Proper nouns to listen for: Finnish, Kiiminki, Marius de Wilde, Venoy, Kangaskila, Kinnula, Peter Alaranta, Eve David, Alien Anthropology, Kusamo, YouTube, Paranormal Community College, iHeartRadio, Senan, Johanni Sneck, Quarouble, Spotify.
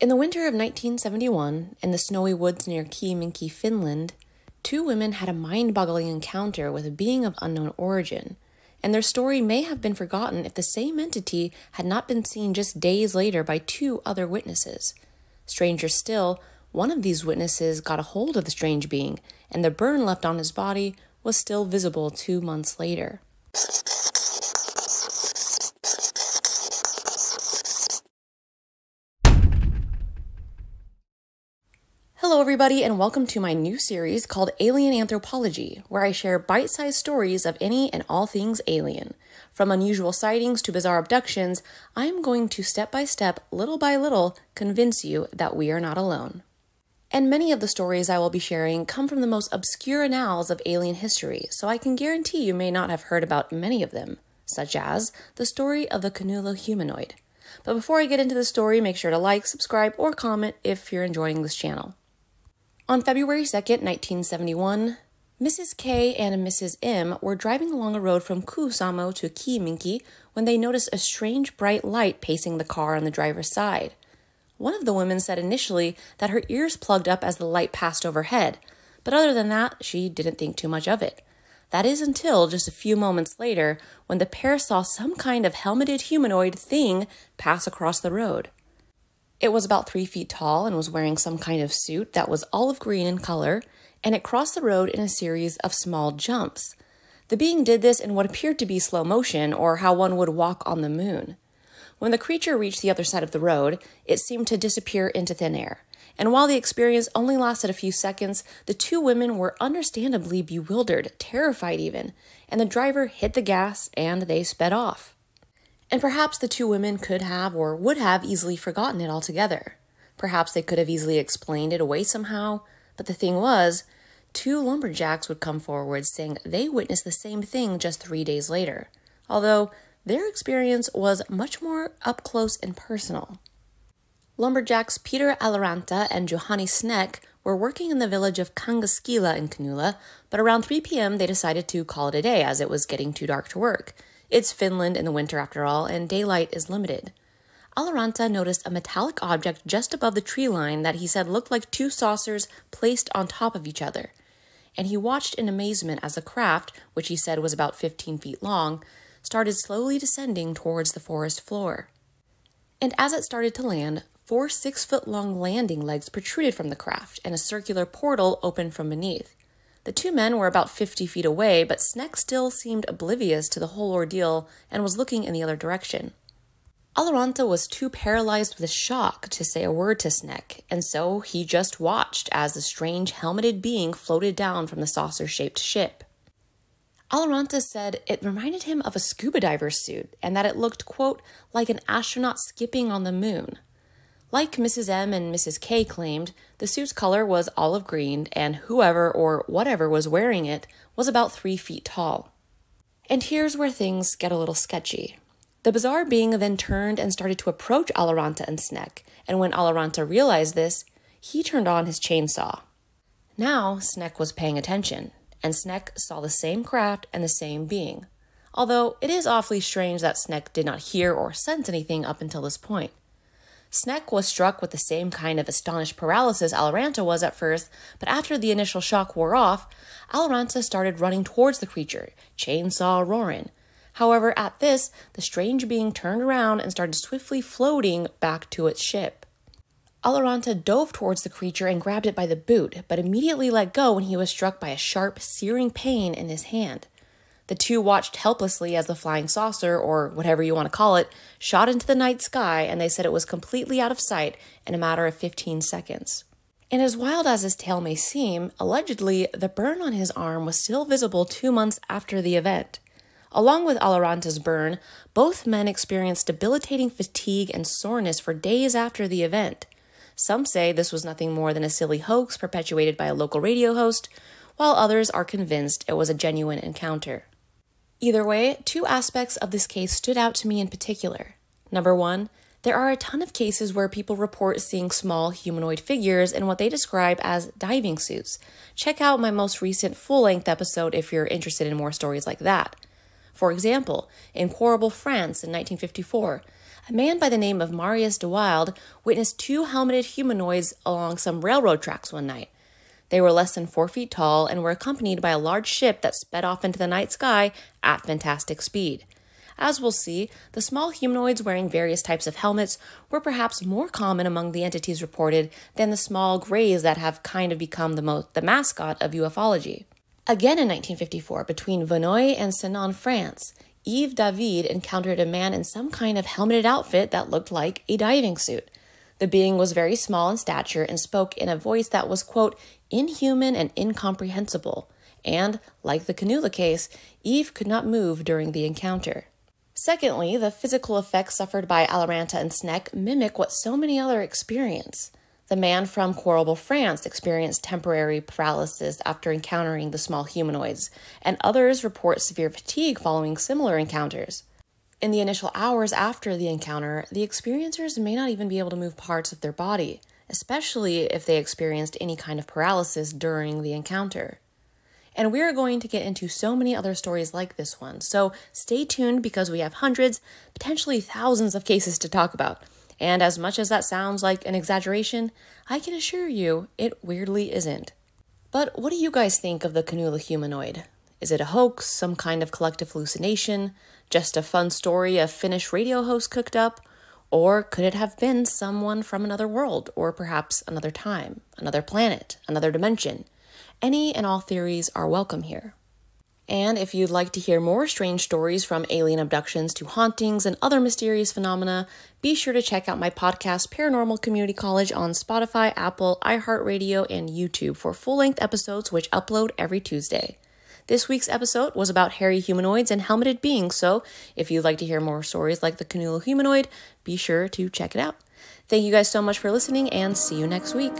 In the winter of 1971, in the snowy woods near Kiiminki, Finland, two women had a mind-boggling encounter with a being of unknown origin, and their story may have been forgotten if the same entity had not been seen just days later by two other witnesses. Stranger still, one of these witnesses got a hold of the strange being, and the burn left on his body was still visible 2 months later. Hello everybody, and welcome to my new series called Alien Anthropology, where I share bite-sized stories of any and all things alien. From unusual sightings to bizarre abductions, I'm going to step by step, little by little, convince you that we are not alone. And many of the stories I will be sharing come from the most obscure annals of alien history, so I can guarantee you may not have heard about many of them, such as the story of the Kinnula humanoid. But before I get into the story, make sure to like, subscribe, or comment if you're enjoying this channel. On February 2nd, 1971, Mrs. K and Mrs. M were driving along a road from Kusamo to Kiiminki when they noticed a strange bright light pacing the car on the driver's side. One of the women said initially that her ears plugged up as the light passed overhead, but other than that, she didn't think too much of it. That is until just a few moments later when the pair saw some kind of helmeted humanoid thing pass across the road. It was about 3 feet tall and was wearing some kind of suit that was olive green in color, and it crossed the road in a series of small jumps. The being did this in what appeared to be slow motion, or how one would walk on the moon. When the creature reached the other side of the road, it seemed to disappear into thin air. And while the experience only lasted a few seconds, the two women were understandably bewildered, terrified even, and the driver hit the gas and they sped off. And perhaps the two women could have or would have easily forgotten it altogether. Perhaps they could have easily explained it away somehow, but the thing was, two lumberjacks would come forward saying they witnessed the same thing just 3 days later, although their experience was much more up close and personal. Lumberjacks Peter Alaranta and Johanni Sneck were working in the village of Kangaskila in Kinnula, but around 3 p.m. they decided to call it a day as it was getting too dark to work. It's Finland in the winter after all, and daylight is limited. Alaranta noticed a metallic object just above the tree line that he said looked like two saucers placed on top of each other, and he watched in amazement as the craft, which he said was about 15 feet long, started slowly descending towards the forest floor. And as it started to land, four 6-foot-long landing legs protruded from the craft, and a circular portal opened from beneath. The two men were about 50 feet away, but Sneck still seemed oblivious to the whole ordeal and was looking in the other direction. Alaranta was too paralyzed with shock to say a word to Sneck, and so he just watched as the strange helmeted being floated down from the saucer-shaped ship. Alaranta said it reminded him of a scuba diver's suit and that it looked, quote, like an astronaut skipping on the moon. Like Mrs. M and Mrs. K claimed, the suit's color was olive green, and whoever or whatever was wearing it was about 3 feet tall. And here's where things get a little sketchy. The bizarre being then turned and started to approach Alaranta and Sneck, and when Alaranta realized this, he turned on his chainsaw. Now Sneck was paying attention, and Sneck saw the same craft and the same being, although it is awfully strange that Sneck did not hear or sense anything up until this point. Sneck was struck with the same kind of astonished paralysis Alaranta was at first, but after the initial shock wore off, Alaranta started running towards the creature, chainsaw roaring. However, at this, the strange being turned around and started swiftly floating back to its ship. Alaranta dove towards the creature and grabbed it by the boot, but immediately let go when he was struck by a sharp, searing pain in his hand. The two watched helplessly as the flying saucer, or whatever you want to call it, shot into the night sky, and they said it was completely out of sight in a matter of 15 seconds. And as wild as his tale may seem, allegedly, the burn on his arm was still visible 2 months after the event. Along with Alaranta's burn, both men experienced debilitating fatigue and soreness for days after the event. Some say this was nothing more than a silly hoax perpetuated by a local radio host, while others are convinced it was a genuine encounter. Either way, two aspects of this case stood out to me in particular. Number one, there are a ton of cases where people report seeing small humanoid figures in what they describe as diving suits. Check out my most recent full-length episode if you're interested in more stories like that. For example, in Quarouble, France in 1954, a man by the name of Marius de Wilde witnessed two helmeted humanoids along some railroad tracks one night. They were less than 4 feet tall and were accompanied by a large ship that sped off into the night sky at fantastic speed. As we'll see, the small humanoids wearing various types of helmets were perhaps more common among the entities reported than the small greys that have kind of become the mascot of ufology. Again in 1954, between Venoy and Senan, France, Eve David encountered a man in some kind of helmeted outfit that looked like a diving suit. The being was very small in stature and spoke in a voice that was, quote, inhuman and incomprehensible, and, like the Kinnula case, Eve could not move during the encounter. Secondly, the physical effects suffered by Alaranta and Sneck mimic what so many others experience. The man from Quarouble, France, experienced temporary paralysis after encountering the small humanoids, and others report severe fatigue following similar encounters. In the initial hours after the encounter, the experiencers may not even be able to move parts of their body, especially if they experienced any kind of paralysis during the encounter. And we're going to get into so many other stories like this one, so stay tuned because we have hundreds, potentially thousands of cases to talk about. And as much as that sounds like an exaggeration, I can assure you it weirdly isn't. But what do you guys think of the Kinnula humanoid? Is it a hoax, some kind of collective hallucination, just a fun story a Finnish radio host cooked up? Or could it have been someone from another world, or perhaps another time, another planet, another dimension? Any and all theories are welcome here. And if you'd like to hear more strange stories from alien abductions to hauntings and other mysterious phenomena, be sure to check out my podcast, Paranormal Community College, on Spotify, Apple, iHeartRadio, and YouTube for full-length episodes which upload every Tuesday. This week's episode was about hairy humanoids and helmeted beings, so if you'd like to hear more stories like the Kinnula humanoid, be sure to check it out. Thank you guys so much for listening, and see you next week.